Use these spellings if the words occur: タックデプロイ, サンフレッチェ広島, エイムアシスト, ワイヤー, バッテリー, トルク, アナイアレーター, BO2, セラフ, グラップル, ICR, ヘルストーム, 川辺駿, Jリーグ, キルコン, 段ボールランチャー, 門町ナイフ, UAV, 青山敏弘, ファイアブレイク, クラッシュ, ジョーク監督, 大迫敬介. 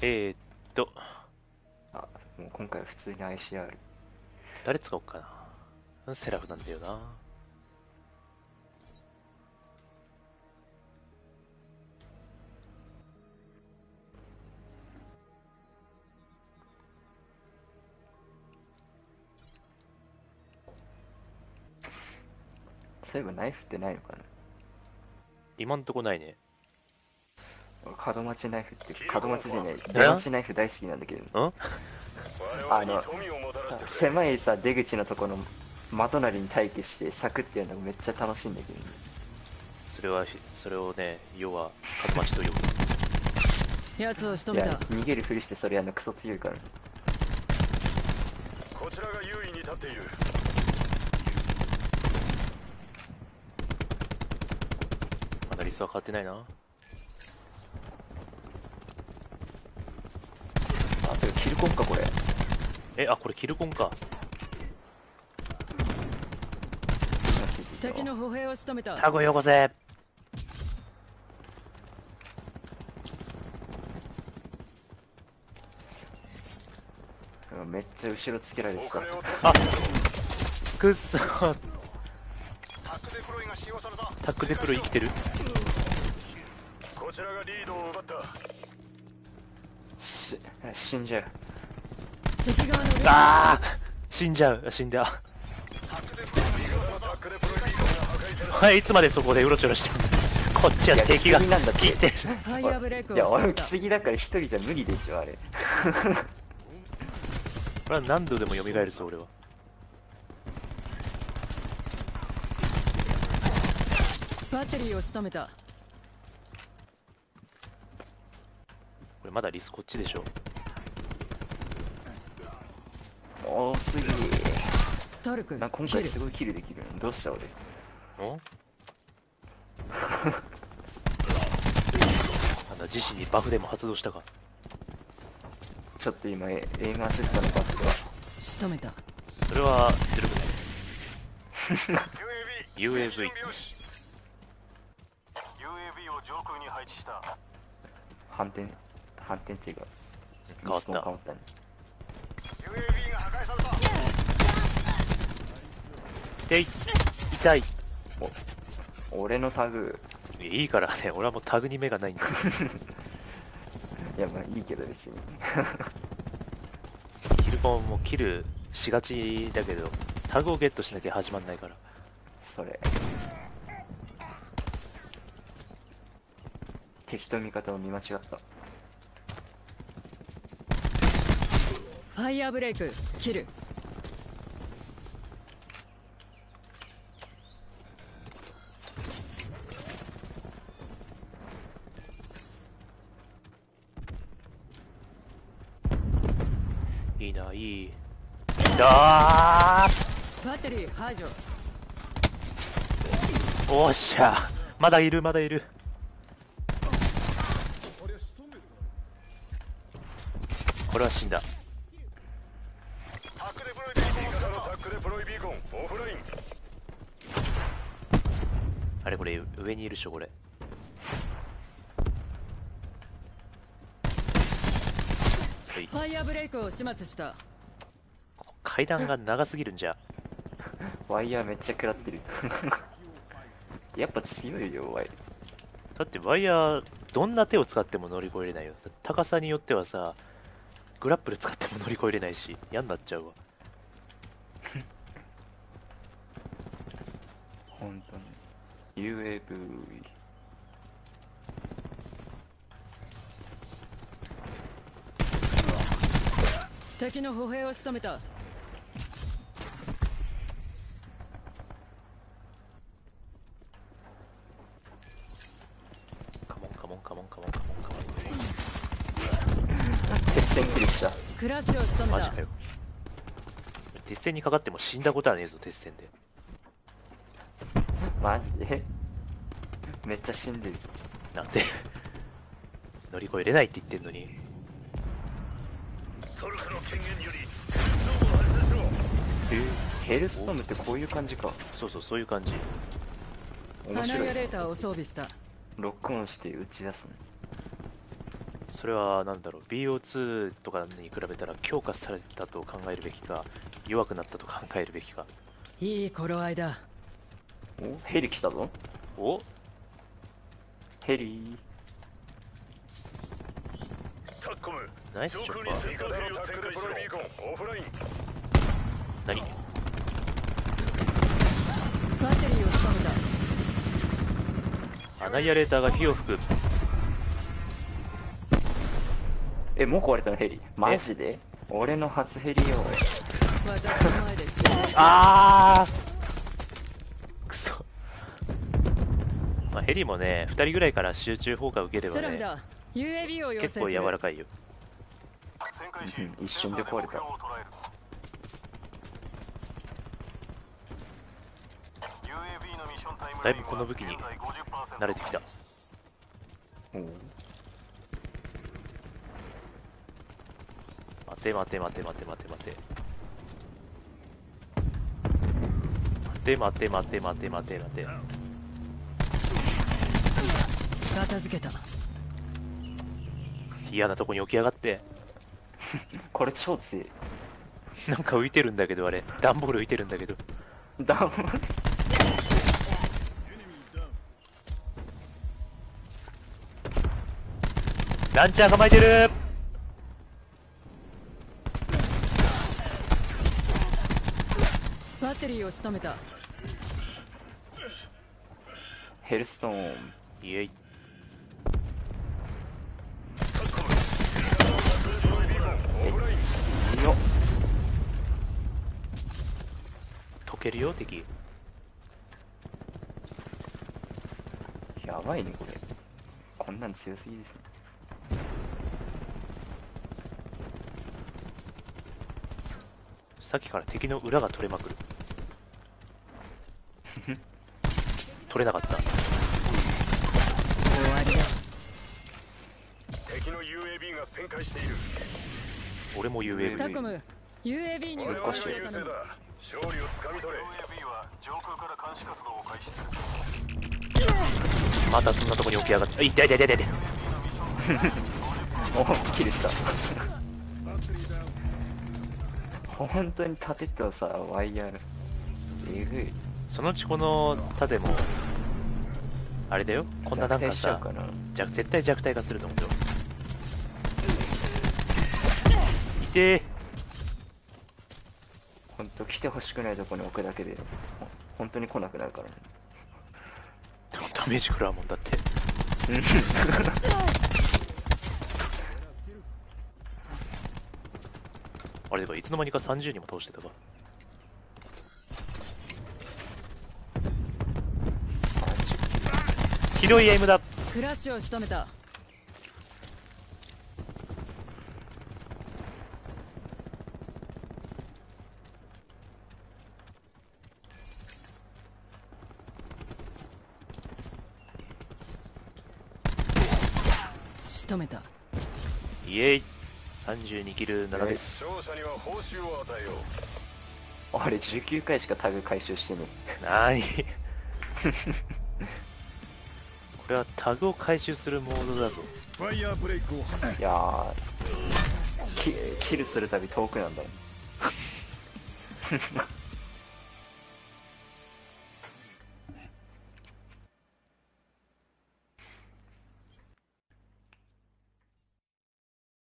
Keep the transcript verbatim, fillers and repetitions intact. えー、っとあ、もう今回は普通に アイシーアール 誰使おうかな。セラフなんだよな。そういえばナイフってないのかな。今んとこないね。俺門町ナイフって門町じゃない門町ナイフ大好きなんだけど、ね、あの狭いさ出口のところの間隣に待機してサクってやるのがめっちゃ楽しいんだけど、ね、それはそれをね要は門町と呼ぶ。やつを仕留めた。逃げるふりしてそれやるのクソ強いから。こちらが優位に立っている。リスは変わってないな。あ、それキルコンかこれ。え、あ、これキルコンか。敵の歩兵を仕留めた。タコよこせ。めっちゃ後ろつけられてた。あ、くっそ。タックデプロイ生きてる。こちらがリードを奪った。し死んじゃう。ああ死んじゃう。死んだ。はいいつまでそこでうろちょろしてる。こっちは敵が来てる。いや俺も来すぎだから一人じゃ無理でしょあれ。これは何度でも蘇るぞ俺は。バッテリーを仕留めた。これまだリスこっちでしょ。おおすげえ。なんか今回すごいキルできるの。どうした俺。おなんだ自身にバフでも発動したか。ちょっと今エイムアシストのバフが仕留めた。それは出るくない。ユーエーブイ 上空に配置した。反転反転っていうか変わった。変わったね。ユーエーブイ が破壊された。でい痛い。お俺のタグいいからね。俺はもうタグに目がないんだ。いやまあいいけど別に。キルコンもキルしがちだけどタグをゲットしなきゃ始まんないから。それ。敵と味方を見間違った。ファイアーブレイクキル。いいな、いいだー。バッテリー排除。おっしゃまだいるまだいる。これは死んだ。あれこれ上にいるでしょこれ。ファイアブレイクを始末した。階段が長すぎるんじゃ。ワイヤーめっちゃ食らってる。やっぱ強いよワイヤー。だってワイヤーどんな手を使っても乗り越えれないよ。高さによってはさ。グラップル使っても乗り越えれないし嫌になっちゃうわ。本当に ユーエーブイ 敵の歩兵を仕留めた。カモンカモンカモンカモンカモンカモン。鉄線クリした。クラッシュを仕留めた。マジかよ。鉄線にかかっても死んだことはねえぞ鉄線で。マジでめっちゃ死んでる。なんて乗り越えれないって言ってんのに。トルクの権限によりヘルストームを発射しろ。えヘルストームってこういう感じか。そうそうそういう感じ。面白い。アナレーターを装備した。ロックオンして打ち出すね。それは何だろう、 ビーオーツー とかに比べたら強化されたと考えるべきか、弱くなったと考えるべきか。いい頃合いだ。お、ヘリ来たぞ。お、ヘリタッコム、ナイスショット。何、バッテリーを仕込んだ。アナイアレーターが火を吹く。え、もう壊れたのヘリ。マジで俺の初ヘリよ。あーくそ、まあ、ヘリもねふたりぐらいから集中砲火受ければね結構柔らかいよ。一瞬で壊れた。だいぶこの武器に慣れてきた。お待て待て待て待て待て待て待て待て待て待て待て。片付けた。嫌なとこに起き上がってこれ超強い。なんか浮いてるんだけど、あれ段ボール浮いてるんだけど、段ボールランチャー構えてる。バッテリーを仕留めた。ヘルストーン、イエイ。よっ、溶けるよ敵。やばいねこれ、こんなん強すぎですね。さっきから敵の裏が取れまくる取れなかった。敵の ユーエーブイ が旋回している。俺も ユーエーブイ タコム、 ユーエーブイ に向かっている。勝利を掴み取れ。 ユーエーブイ は上空から監視活動を開始する。またそんなとこに起き上がって、い痛い痛い痛い痛いおっきりした本当に盾とさ、ワイヤーえぐい。そのうちこの盾もあれだよ、こんななんかさ絶対弱体化すると思うよ。いてー、ほんと来てほしくないとこに置くだけで本当に来なくなるからねダメージ食らうもんだってあれではいつの間にかさんじゅうにも倒してたか。ひどいエイムだ。フラッシュを仕留めた。仕留めた。イエイ。さんじゅうにキルななです。あれじゅうきゅうかいしかタグ回収してねえ。なーにこれはタグを回収するモードだぞ。いやーキルするたび遠くなんだろ